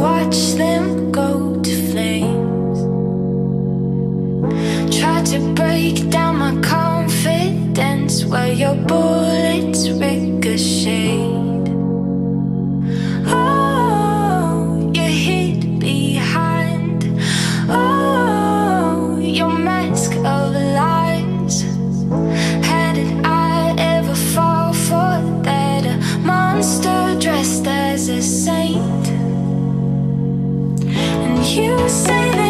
watch them go to flames. Try to break down my confidence while your bullets ricochet. Dressed as a saint, and you say that